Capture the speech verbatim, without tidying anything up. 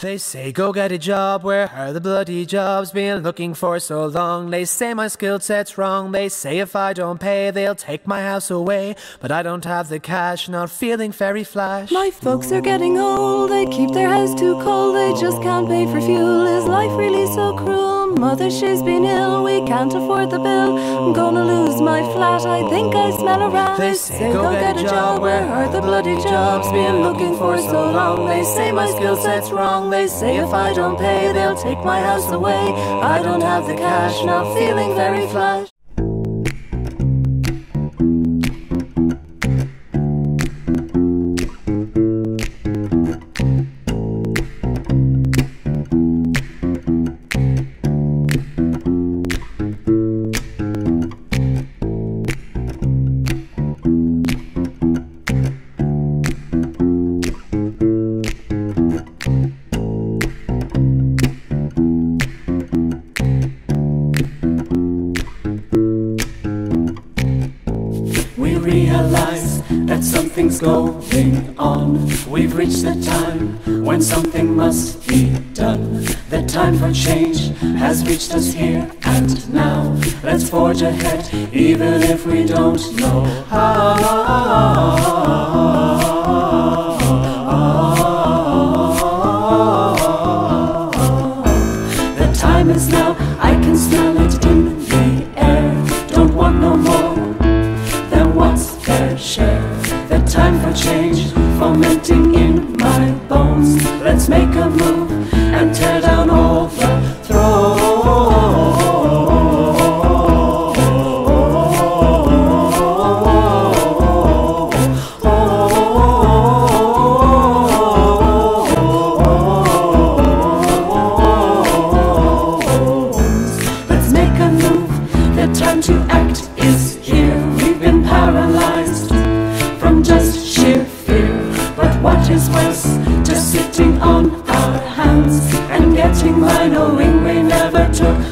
They say go get a job, where are the bloody jobs? Been looking for so long. They say my skill set's wrong. They say if I don't pay, they'll take my house away. But I don't have the cash, not feeling very flash. My folks are getting old, they keep their house too cold. They just can't pay for fuel, is life really so cruel? Mother, she's been ill, we can't afford the bill. I'm gonna lose my flat, I think I smell a rat. They say go, go get, get a job, where are the bloody jobs? Been looking for so long. They say my skill set's wrong. They say if I don't pay, they'll take my house away. I don't have the cash, not feeling very flush. That something's going on. We've reached the time when something must be done. The time for change has reached us here and now. Let's forge ahead, even if we don't know how. The time is now, I can smell it in the air. Don't want no more than what's fair share. The time for change, fermenting in my bones. Let's make a move and tear down all the thrones. Let's make a move, the time to act is here. We've been paralyzed from just sheer fear, but what is worse, just sitting on our hands and getting by knowing we never took